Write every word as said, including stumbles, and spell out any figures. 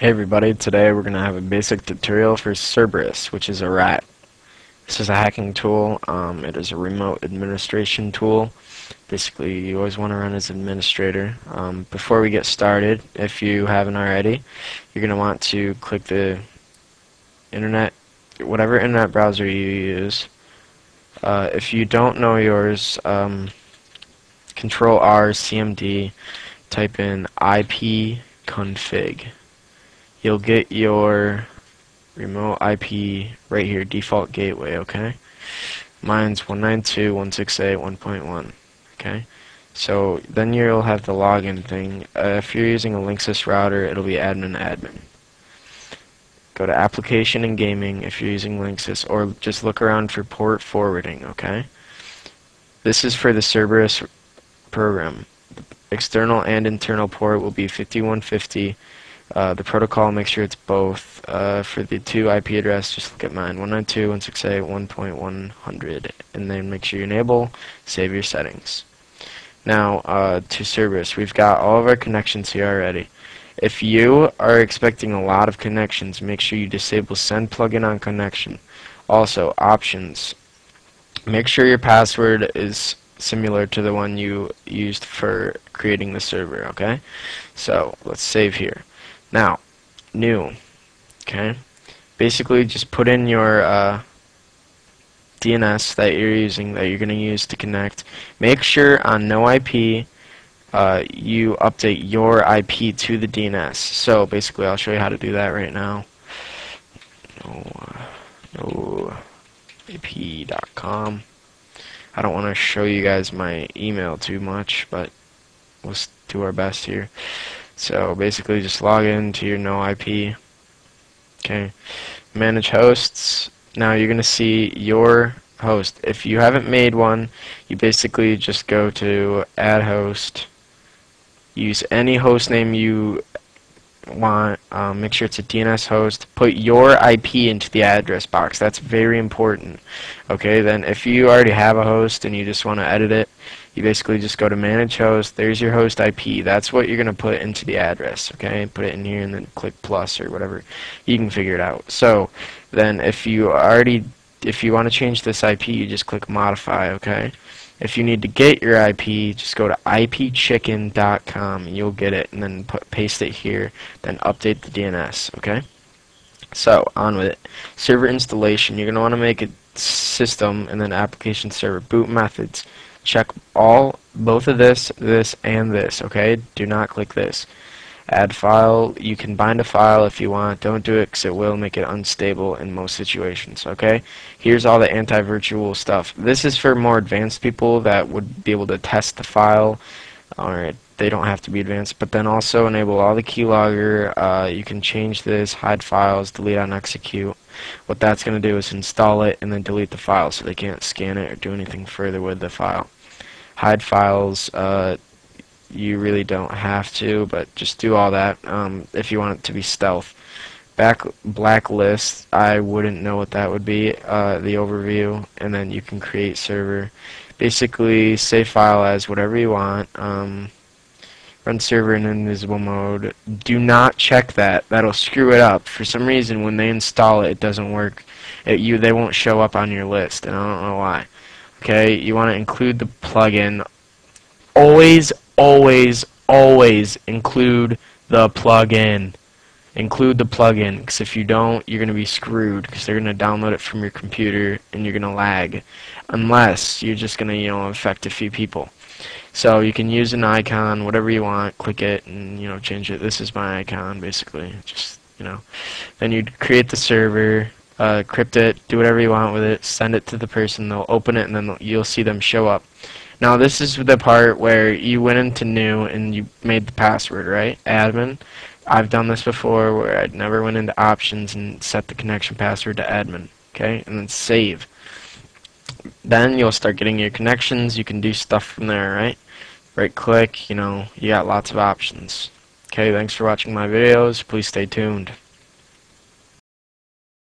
Hey everybody, today we're going to have a basic tutorial for Cerberus, which is a rat. This is a hacking tool. Um, it is a remote administration tool. Basically, you always want to run as administrator. Um, before we get started, if you haven't already, you're going to want to click the internet, whatever internet browser you use. Uh, if you don't know yours, um, Control R, C M D, type in I P config. You'll get your remote I P right here, default gateway, okay? Mine's one ninety-two dot one sixty-eight dot one dot one, okay? So then you'll have the login thing. Uh, if you're using a Linksys router, it'll be admin admin. Go to application and gaming if you're using Linksys, or just look around for port forwarding, okay? This is for the Cerberus program. External and internal port will be fifty-one fifty. Uh, the protocol, make sure it's both. Uh, for the two I P address, just look at mine, one ninety-two dot one sixty-eight dot one dot one hundred, and then make sure you enable, save your settings. Now, uh, to Cerberus, we've got all of our connections here already. If you are expecting a lot of connections, make sure you disable send plugin on connection. Also, options. Make sure your password is similar to the one you used for creating the server, okay? So, let's save here. Now, new, okay? Basically, just put in your uh, D N S that you're using, that you're going to use to connect. Make sure on no I P, uh, you update your I P to the D N S. So, basically, I'll show you how to do that right now. noip dot com. I don't want to show you guys my email too much, but we'll do our best here. So basically just log in to your no I P. Okay. Manage hosts. Now you're going to see your host. If you haven't made one, you basically just go to add host. Use any host name you want. Um, make sure it's a D N S host. Put your I P into the address box. That's very important. Okay, then if you already have a host and you just want to edit it, you basically just go to manage host. There's your host I P. That's what you're going to put into the address, okay? Put it in here and then click plus or whatever. You can figure it out. So then if you already, if you want to change this I P, you just click modify, okay? If you need to get your I P, just go to i p chicken dot com. You'll get it and then put, paste it here, then update the D N S, okay? So on with it. Server installation. You're going to want to make a system and then application server boot methods. Check all, both of this, this, and this, okay? Do not click this. Add file. You can bind a file if you want. Don't do it because it will make it unstable in most situations, okay? Here's all the anti-virtual stuff. This is for more advanced people that would be able to test the file. All right, they don't have to be advanced, but then also enable all the keylogger. Uh, you can change this, hide files, delete on execute. What that's going to do is install it and then delete the file so they can't scan it or do anything further with the file. Hide files, uh, you really don't have to, but just do all that um, if you want it to be stealth. Back blacklist, I wouldn't know what that would be, uh, the overview, and then you can create server. Basically, save file as whatever you want. Um, Run server in invisible mode. Do not check that. That'll screw it up. For some reason, when they install it, it doesn't work. It, you they won't show up on your list, and I don't know why. Okay, you want to include the plugin. Always, always, always include the plugin. Include the plugin, because if you don't, you're going to be screwed, because they're going to download it from your computer, and you're going to lag, unless you're just going to, you know, affect a few people. So you can use an icon, whatever you want, click it and, you know, change it. This is my icon, basically. Just, you know. Then you create the server, uh, crypt it, do whatever you want with it, send it to the person, they'll open it, and then you'll see them show up. Now this is the part where you went into new and you made the password, right? Admin. I've done this before where I never went into options and set the connection password to admin, okay? And then save. Then you'll start getting your connections. You can do stuff from there, right? Right click, you know, you got lots of options. Okay, thanks for watching my videos. Please stay tuned.